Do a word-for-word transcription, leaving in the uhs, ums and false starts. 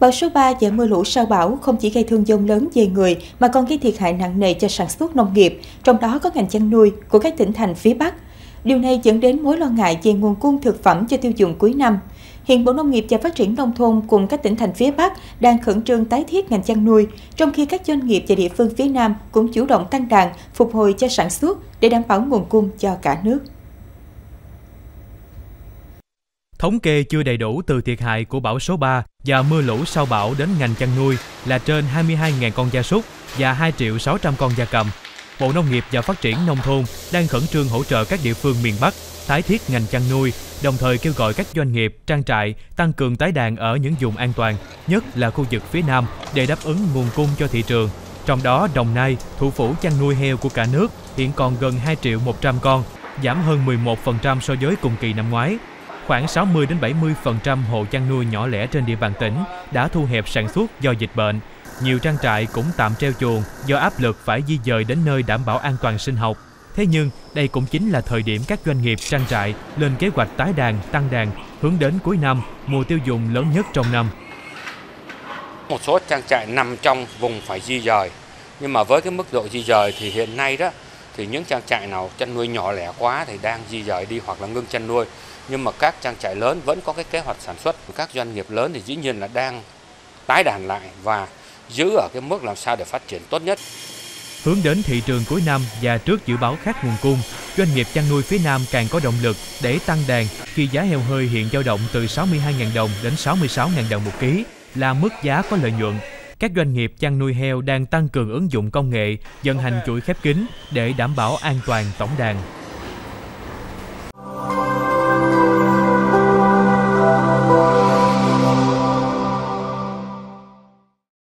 Bão số ba và mưa lũ sau bão không chỉ gây thương vong lớn về người mà còn gây thiệt hại nặng nề cho sản xuất nông nghiệp, trong đó có ngành chăn nuôi của các tỉnh thành phía Bắc. Điều này dẫn đến mối lo ngại về nguồn cung thực phẩm cho tiêu dùng cuối năm. Hiện Bộ Nông nghiệp và Phát triển Nông thôn cùng các tỉnh thành phía Bắc đang khẩn trương tái thiết ngành chăn nuôi, trong khi các doanh nghiệp và địa phương phía Nam cũng chủ động tăng đàn, phục hồi cho sản xuất để đảm bảo nguồn cung cho cả nước. Thống kê chưa đầy đủ từ thiệt hại của bão số ba và mưa lũ sau bão đến ngành chăn nuôi là trên hai mươi hai nghìn con gia súc và hai triệu sáu trăm con gia cầm. Bộ Nông nghiệp và Phát triển Nông thôn đang khẩn trương hỗ trợ các địa phương miền Bắc tái thiết ngành chăn nuôi, đồng thời kêu gọi các doanh nghiệp, trang trại tăng cường tái đàn ở những vùng an toàn, nhất là khu vực phía Nam để đáp ứng nguồn cung cho thị trường. Trong đó, Đồng Nai, thủ phủ chăn nuôi heo của cả nước, hiện còn gần hai triệu một trăm con, giảm hơn mười một phần trăm so với cùng kỳ năm ngoái. Khoảng sáu mươi đến bảy mươi phần trăm hộ chăn nuôi nhỏ lẻ trên địa bàn tỉnh đã thu hẹp sản xuất do dịch bệnh. Nhiều trang trại cũng tạm treo chuồng do áp lực phải di dời đến nơi đảm bảo an toàn sinh học. Thế nhưng, đây cũng chính là thời điểm các doanh nghiệp trang trại lên kế hoạch tái đàn, tăng đàn, hướng đến cuối năm, mùa tiêu dùng lớn nhất trong năm. Một số trang trại nằm trong vùng phải di dời, nhưng mà với cái mức độ di dời thì hiện nay đó, thì những trang trại nào chăn nuôi nhỏ lẻ quá thì đang di dời đi hoặc là ngưng chăn nuôi. Nhưng mà các trang trại lớn vẫn có cái kế hoạch sản xuất. Các doanh nghiệp lớn thì dĩ nhiên là đang tái đàn lại và giữ ở cái mức làm sao để phát triển tốt nhất. Hướng đến thị trường cuối năm và trước dự báo khác nguồn cung, doanh nghiệp chăn nuôi phía Nam càng có động lực để tăng đàn khi giá heo hơi hiện dao động từ sáu mươi hai nghìn đồng đến sáu mươi sáu nghìn đồng một ký là mức giá có lợi nhuận. Các doanh nghiệp chăn nuôi heo đang tăng cường ứng dụng công nghệ, vận hành chuỗi khép kín để đảm bảo an toàn tổng đàn.